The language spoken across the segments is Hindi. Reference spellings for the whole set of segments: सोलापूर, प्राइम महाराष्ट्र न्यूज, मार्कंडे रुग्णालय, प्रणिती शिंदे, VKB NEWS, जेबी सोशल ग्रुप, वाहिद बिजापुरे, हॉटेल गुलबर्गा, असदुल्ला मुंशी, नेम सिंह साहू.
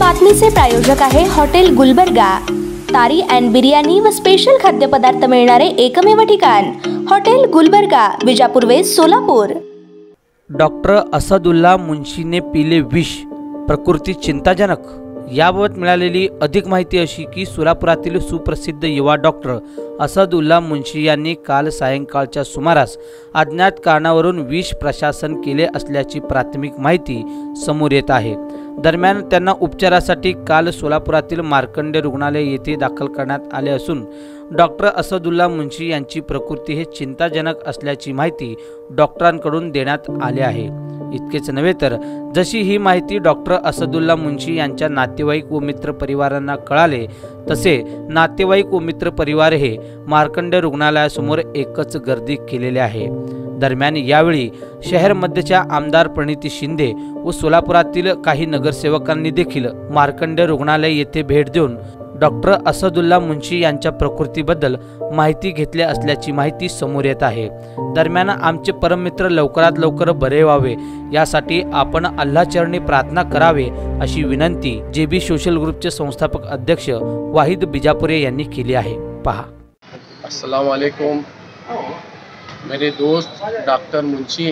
बातमीचे प्रायोजक आहे हॉटेल गुलबर्गा। तारी अँड बिर्याणी व स्पेशल खाद्यपदार्थ मिळणारे एकमेव ठिकाण हॉटेल गुलबर्गा, Bijapur west, सोलापूर। Doctor Asadulla मुंशीने पिले विष, प्रकृती चिंताजनक। याबाबत मिळालेली अधिक माहिती अशी की सोलापुरातील सुप्रसिद्ध युवा डॉक्टर असदुल्ला मुंशी यांनी काल सायंकाळच्या सुमारास अज्ञात कारणावरून विष प्रशासन केले असल्याची प्राथमिक माहिती समोर येत आहे। दरम्यान त्यांना उपचारासाठी काल सोलापुरातील मार्कंडे रुग्णालय येथे दाखल करण्यात आले असून डॉक्टर असदुल्ला मुंशी यांची प्रकृती हे चिंताजनक असल्याची माहिती डॉक्टरांकडून देण्यात आली आहे। इतकेच नव्हे तर जशी ही माहिती डॉक्टर असदुल्ला मुंशी यांच्या नातेवाईक व मित्र परिवारांना कळाले तसे नातेवाईक व मित्र परिवार हे मार्कंडे रुग्णालयासमोर एकच गर्दी केलेली आहे। दरम्यान यावेळी शहर मध्यच्या आमदार प्रणिती शिंदे व सोलापुरातील काही नगरसेवकांनी देखील मार्कंडे रुग्णालय येथे भेट देऊन डॉक्टर असदुल्ला मुंशी यांच्या प्रकृतीबद्दल माहिती घेतली असल्याची माहिती समोर येत आहे। दरम्यान आमचे परममित्र लवकरात लवकर बरे व्हावे यासाठी आपण अल्लाचरणी प्रार्थना करावे अशी विनंती जेबी सोशल ग्रुपचे संस्थापक अध्यक्ष वाहिद बिजापुरे यांनी केली आहे। पहा। अस्सलाम वालेकुम। मेरे दोस्त डॉक्टर मुंशी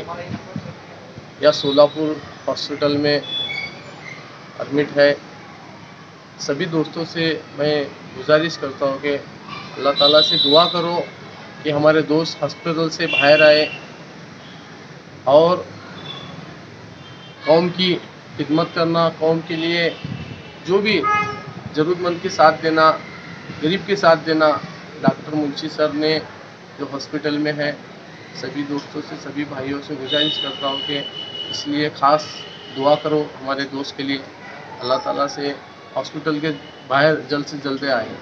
या सोलापुर हॉस्पिटल में एडमिट है। सभी दोस्तों से मैं गुजारिश करता हूँ कि अल्लाह ताला से दुआ करो कि हमारे दोस्त हॉस्पिटल से बाहर आए और कौम की खिदमत करना, कौम के लिए जो भी ज़रूरतमंद के साथ देना, गरीब के साथ देना डॉक्टर मुंशी सर ने जो हॉस्पिटल में है। सभी दोस्तों से, सभी भाइयों से गुजारिश करता हूँ कि इसलिए ख़ास दुआ करो हमारे दोस्त के लिए। अल्लाह ताला से हॉस्पिटल के बाहर जल्द से जल्द आए।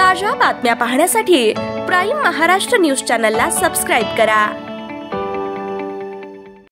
ताजा बातम्या पाहण्यासाठी प्राइम महाराष्ट्र न्यूज चॅनलला सबस्क्राइब करा।